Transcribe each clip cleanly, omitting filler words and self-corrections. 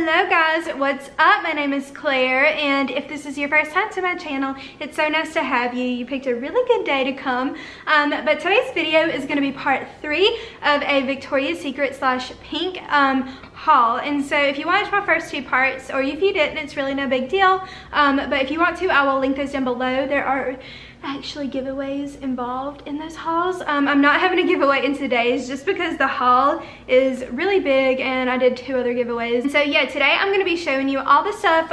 Hello guys, what's up? My name is Claire, and if this is your first time to my channel, it's so nice to have you. You picked a really good day to come. But today's video is going to be part 3 of a Victoria's Secret slash Pink haul. And so if you watched my first 2 parts, or if you didn't, it's really no big deal. But if you want to, I will link those down below. There are actually giveaways involved in those hauls. I'm not having a giveaway in today's just because the haul is really big and I did 2 other giveaways. And so yeah, today I'm going to be showing you all the stuff,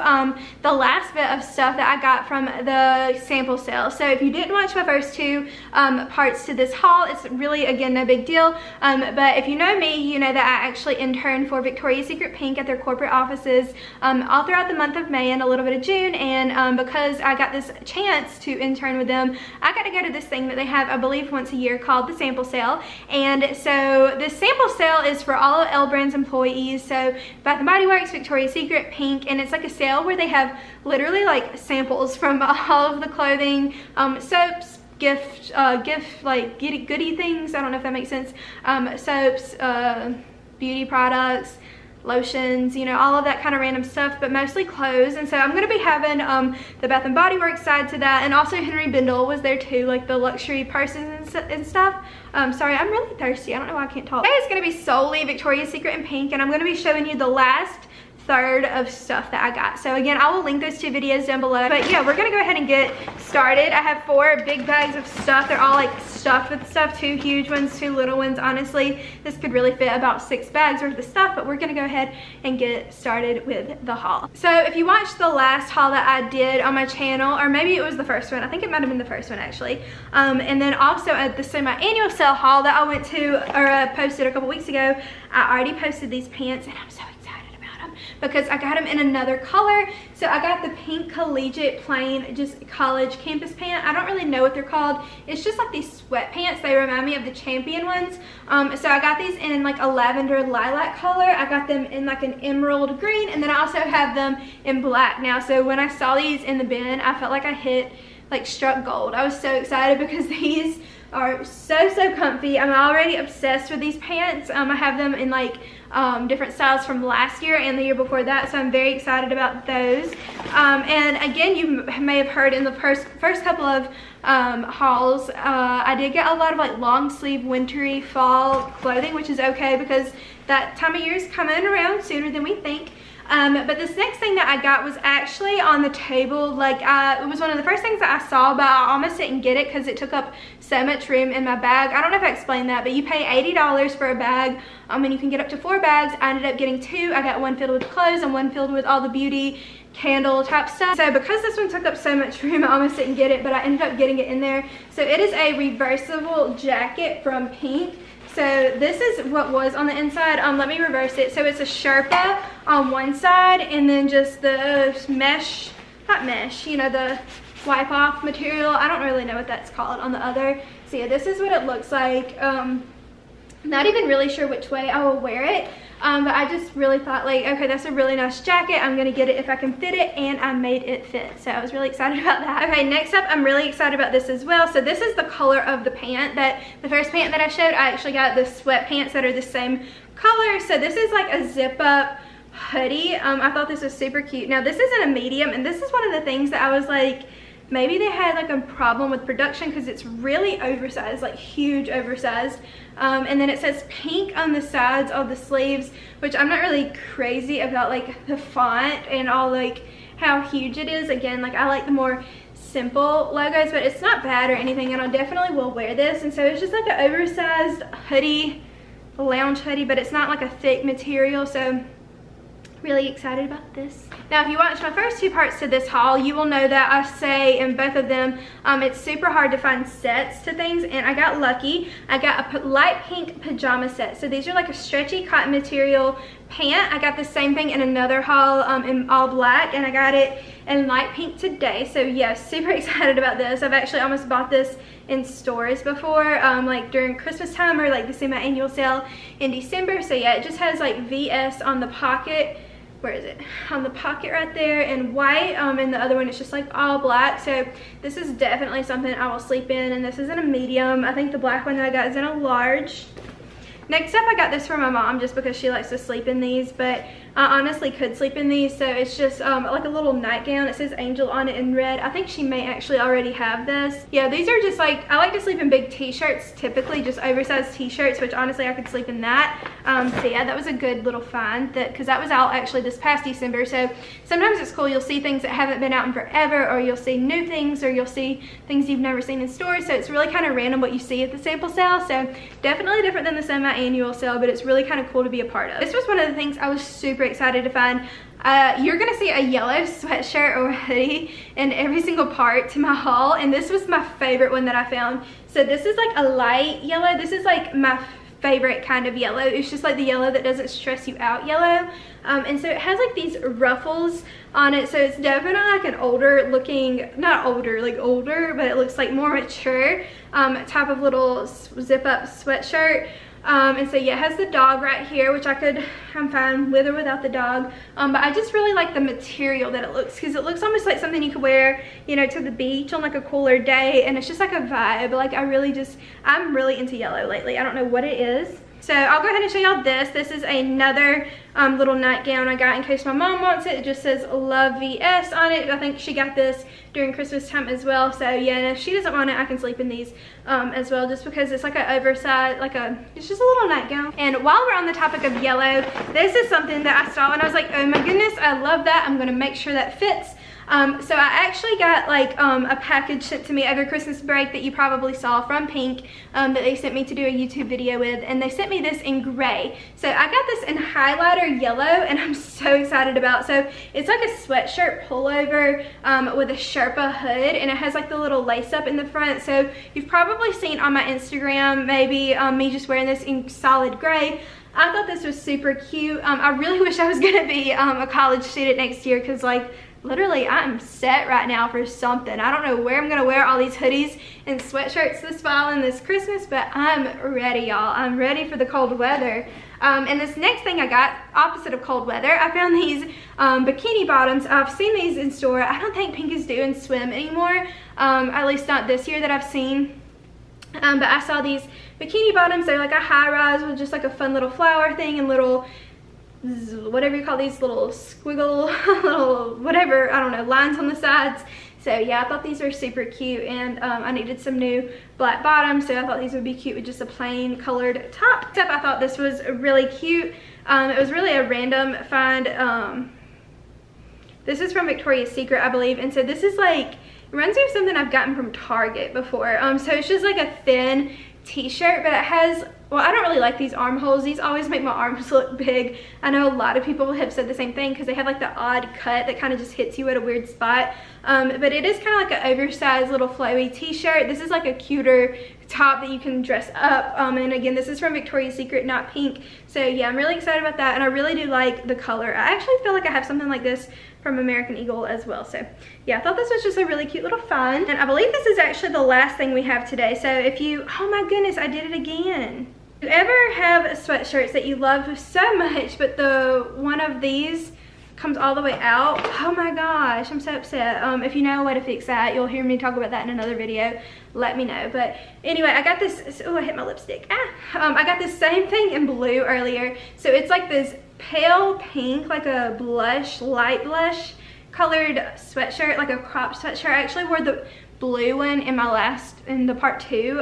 the last bit of stuff that I got from the sample sale. So if you didn't watch my first 2 parts to this haul, it's really, again, no big deal. But if you know me, you know that I actually interned for Victoria's Secret Pink at their corporate offices all throughout the month of May and a little bit of June. And because I got this chance to intern with them, I got to go to this thing that they have, I believe, once a year called the sample sale. And so this sample sale is for all of L Brand's employees. So Bath and Body Works, Victoria's Secret, Pink, and it's like a sale where they have literally like samples from all of the clothing, soaps, gift like goodie things. I don't know if that makes sense. Soaps, beauty products, lotions, you know, all of that kind of random stuff, but mostly clothes. And so I'm going to be having the Bath and Body Works side to that, and also Henry Bindle was there too, like the luxury purses and stuff. Sorry, I'm really thirsty. I don't know why I can't talk. Today is going to be solely Victoria's Secret and Pink, and I'm going to be showing you the last third of stuff that I got. So again, I will link those 2 videos down below. But yeah, we're going to go ahead and get started. I have 4 big bags of stuff. They're all like stuffed with stuff, 2 huge ones, 2 little ones. Honestly, this could really fit about 6 bags worth of stuff, but we're going to go ahead and get started with the haul. So if you watched the last haul that I did on my channel, or maybe it was the first one, I think it might have been the first one actually. And then also at the semi-annual sale haul that I went to, or posted a couple weeks ago, I already posted these pants, and I'm so because I got them in another color. So I got the pink collegiate plain just college campus pant. I don't really know what they're called. It's just like these sweatpants. They remind me of the Champion ones. So I got these in like a lavender lilac color. I got them in like an emerald green, and then I also have them in black now. So when I saw these in the bin, I felt like I struck gold. I was so excited because these are so comfy. I'm already obsessed with these pants. I have them in like different styles from last year and the year before that, so I'm very excited about those. And again, you may have heard in the first couple of hauls, I did get a lot of like long sleeve wintry fall clothing, which is okay because that time of year is coming around sooner than we think. But this next thing that I got was actually on the table. Like, it was one of the first things that I saw, but I almost didn't get it because it took up so much room in my bag. I don't know if I explained that, but you pay $80 for a bag, and you can get up to 4 bags. I ended up getting 2. I got 1 filled with clothes and 1 filled with all the beauty candle type stuff. So because this one took up so much room, I almost didn't get it, but I ended up getting it in there. So it is a reversible jacket from Pink. So this is what was on the inside. Let me reverse it. So it's a Sherpa on one side, and then just the mesh, not mesh, you know, the wipe off material. I don't really know what that's called on the other. So yeah, this is what it looks like. Not even really sure which way I will wear it. But I just really thought like, okay, that's a really nice jacket. I'm going to get it if I can fit it, and I made it fit. So I was really excited about that. Okay, next up, I'm really excited about this as well. So this is the color of the pant. That the first pant that I showed, I actually got the sweatpants that are the same color. So this is like a zip up hoodie. I thought this was super cute. Now this isn't a medium, and this is one of the things that I was like, maybe they had like a problem with production because it's really oversized, like huge oversized. And then it says Pink on the sides of the sleeves, which I'm not really crazy about like the font and all like how huge it is. Again, like I like the more simple logos, but it's not bad or anything, and I definitely will wear this. And so it's just like an oversized hoodie, a lounge hoodie, but it's not like a thick material, so really excited about this. Now if you watched my first 2 parts to this haul, you will know that I say in both of them, it's super hard to find sets to things, and I got lucky. I got a light pink pajama set. So these are like a stretchy cotton material pant. I got the same thing in another haul in all black, and I got it in light pink today. So yeah, super excited about this. I've actually almost bought this in stores before, like during Christmas time or like the semi-annual sale in December. So yeah, it just has like VS on the pocket. Where is it? On the pocket right there, and white, and the other one is just like all black. So this is definitely something I will sleep in, and this is in a medium. I think the black one that I got is in a large. Next up, I got this for my mom just because she likes to sleep in these, but I honestly could sleep in these. So it's just like a little nightgown. It says Angel on it in red. I think she may actually already have this. Yeah, these are just like, I like to sleep in big t-shirts, typically just oversized t-shirts, which honestly I could sleep in that. So yeah, that was a good little find, that because that was out actually this past December. So sometimes it's cool, you'll see things that haven't been out in forever, or you'll see new things, or you'll see things you've never seen in stores. So it's really kind of random what you see at the sample sale. So definitely different than the semi-annual sale, but it's really kind of cool to be a part of. This was one of the things I was super excited to find. You're gonna see a yellow sweatshirt or hoodie in every single part to my haul, and this was my favorite one that I found. So this is like a light yellow. This is like my favorite kind of yellow. It's just like the yellow that doesn't stress you out yellow. And so it has like these ruffles on it, so it's definitely like an older looking, not older, like older, but it looks like more mature type of little zip up sweatshirt. And so yeah, it has the dog right here, which I'm fine with or without the dog. But I just really like the material that it looks, because it looks almost like something you could wear, you know, to the beach on like a cooler day. And it's just like a vibe. Like I'm really into yellow lately. I don't know what it is. So I'll go ahead and show y'all this. This is another little nightgown I got in case my mom wants it. It just says Love VS on it. I think she got this during Christmas time as well. So yeah, and if she doesn't want it, I can sleep in these as well, just because it's like an oversized, it's just a little nightgown. And while we're on the topic of yellow, this is something that I saw and I was like, oh my goodness, I love that. I'm gonna make sure that fits. So I actually got like a package sent to me over Christmas break that you probably saw from Pink, that they sent me to do a YouTube video with, and they sent me this in gray. So I got this in highlighter yellow, and I'm so excited about. So it's like a sweatshirt pullover with a Sherpa hood, and it has like the little lace up in the front. So you've probably seen on my Instagram maybe me just wearing this in solid gray. I thought this was super cute. I really wish I was gonna be a college student next year, because like literally I'm set right now for something. I don't know where I'm gonna wear all these hoodies and sweatshirts this fall and this Christmas, but I'm ready, y'all. I'm ready for the cold weather. And this next thing I got, opposite of cold weather, I found these bikini bottoms. I've seen these in store. I don't think Pink is doing swim anymore, at least not this year that I've seen. But I saw these bikini bottoms. They're like a high rise with just like a fun little flower thing and little, whatever you call these, little squiggle, little whatever, I don't know, lines on the sides. So yeah, I thought these were super cute, and I needed some new black bottoms, so I thought these would be cute with just a plain colored top. Except I thought this was really cute. It was really a random find. This is from Victoria's Secret, I believe, and so this is like, reminds me of something I've gotten from Target before. So it's just like a thin t-shirt, but it has, well, I don't really like these armholes. These always make my arms look big. I know a lot of people have said the same thing, because they have like the odd cut that kind of just hits you at a weird spot. But it is kind of like an oversized little flowy t-shirt. This is like a cuter top that you can dress up. And again, this is from Victoria's Secret, not Pink. So yeah, I'm really excited about that, and I really do like the color. I actually feel like I have something like this from American Eagle as well. So yeah, I thought this was just a really cute little find. And I believe this is actually the last thing we have today. So if you, oh my goodness, I did it again. If you ever have sweatshirts that you love so much, but the one of these comes all the way out, oh my gosh, I'm so upset. If you know a way to fix that, you'll hear me talk about that in another video, let me know. But anyway, I got this, oh, I hit my lipstick. I got this same thing in blue earlier. So it's like this pale pink, like a blush, light blush colored sweatshirt, like a cropped sweatshirt. I actually wore the blue one in my last, in the part two.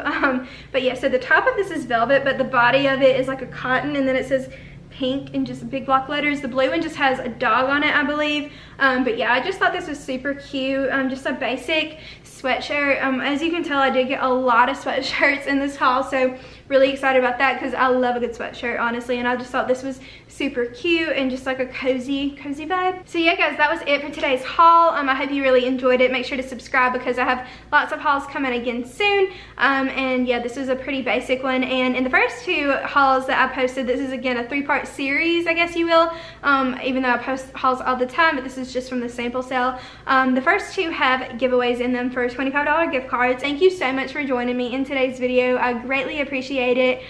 But yeah, so the top of this is velvet, but the body of it is like a cotton, and then it says Pink in just big block letters. The blue one just has a dog on it, I believe. But yeah, I just thought this was super cute. Just a basic sweatshirt. As you can tell, I did get a lot of sweatshirts in this haul, so really excited about that, because I love a good sweatshirt, honestly, and I just thought this was super cute and just like a cozy vibe. So yeah, guys, that was it for today's haul. I hope you really enjoyed it. Make sure to subscribe, because I have lots of hauls coming again soon. And yeah, this was a pretty basic one, and in the first two hauls that I posted, this is again a three-part series, I guess you will, even though I post hauls all the time, but this is just from the sample sale. The first two have giveaways in them for $25 gift cards. Thank you so much for joining me in today's video. I greatly appreciate it.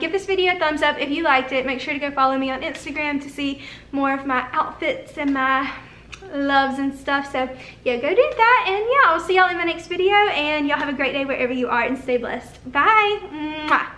Give this video a thumbs up if you liked it. Make sure to go follow me on Instagram to see more of my outfits and my loves and stuff. So yeah, go do that, and yeah, I'll see y'all in my next video, and y'all have a great day wherever you are, and stay blessed. Bye. Mwah.